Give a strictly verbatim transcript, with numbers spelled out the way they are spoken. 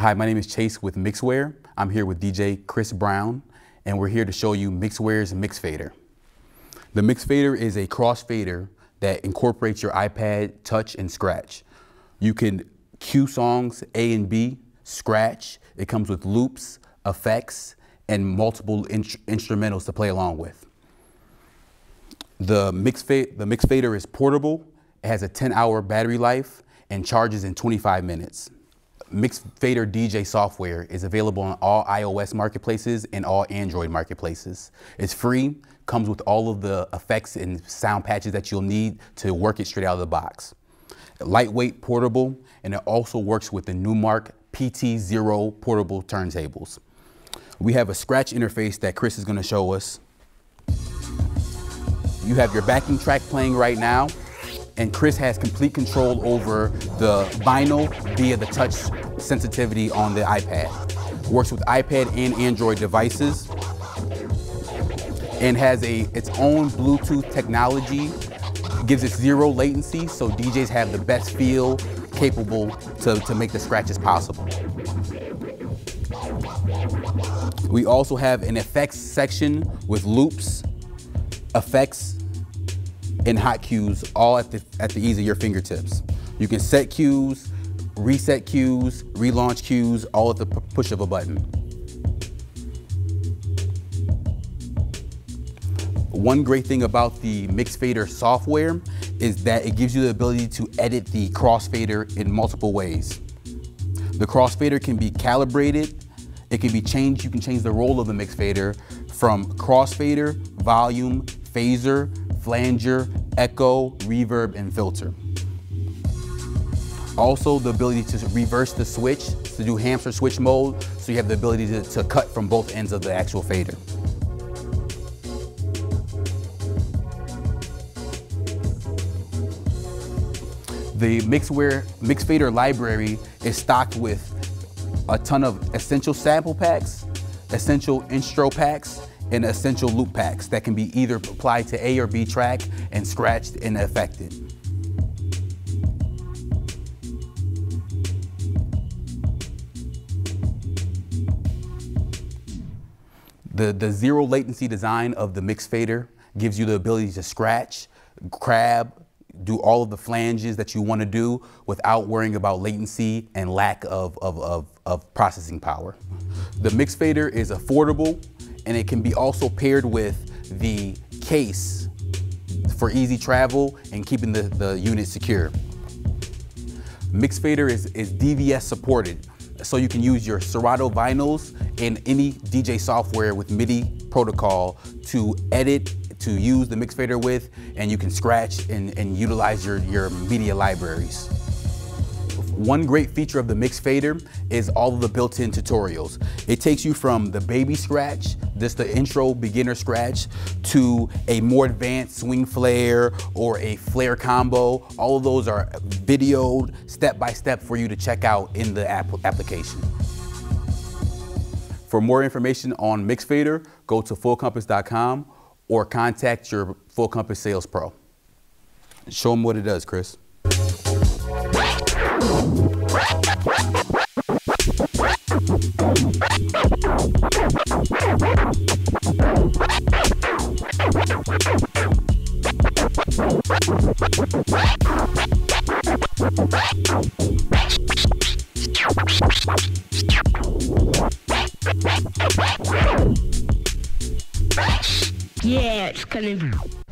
Hi, my name is Chase with Mixfader. I'm here with D J Chris Brown, and we're here to show you Mixfader's Mixfader. The Mixfader is a crossfader that incorporates your iPad, touch, and scratch. You can cue songs A and B, scratch. It comes with loops, effects, and multiple in instrumentals to play along with. The Mixfader, the Mixfader is portable. It has a ten hour battery life and charges in twenty-five minutes. Mixfader D J software is available on all iOS marketplaces and all Android marketplaces. It's free, comes with all of the effects and sound patches that you'll need to work it straight out of the box. Lightweight, portable, and it also works with the Numark P T zero portable turntables. We have a scratch interface that Chris is going to show us. You have your backing track playing right now, and Chris has complete control over the vinyl via the touch sensitivity on the iPad. Works with iPad and Android devices, and has a its own Bluetooth technology. Gives it zero latency, so D Js have the best feel capable to, to make the scratches possible. We also have an effects section with loops, effects, and hot cues, all at the, at the ease of your fingertips. You can set cues, reset cues, relaunch cues, all at the push of a button. One great thing about the Mixfader software is that it gives you the ability to edit the crossfader in multiple ways. The crossfader can be calibrated, it can be changed, you can change the role of the Mixfader from crossfader, volume, phaser, flanger, echo, reverb, and filter. Also, the ability to reverse the switch, to do hamster switch mode, so you have the ability to, to cut from both ends of the actual fader. The Mixfader, Mixfader library is stocked with a ton of essential sample packs, essential intro packs, and essential loop packs that can be either applied to A or B track and scratched and affected. The, the zero latency design of the Mixfader gives you the ability to scratch, grab, do all of the flanges that you want to do without worrying about latency and lack of, of, of, of processing power. The Mixfader is affordable, and it can be also paired with the case for easy travel and keeping the, the unit secure. Mixfader is, is D V S supported, so you can use your Serato vinyls and any D J software with MIDI protocol to edit, to use the Mixfader with, and you can scratch and, and utilize your, your media libraries. One great feature of the Mixfader is all of the built-in tutorials. It takes you from the baby scratch, just the intro beginner scratch, to a more advanced swing flare or a flare combo. All of those are videoed step-by-step for you to check out in the app application. For more information on Mixfader, go to full compass dot com or contact your Full Compass sales pro. Show them what it does, Chris. Yeah, it's coming out.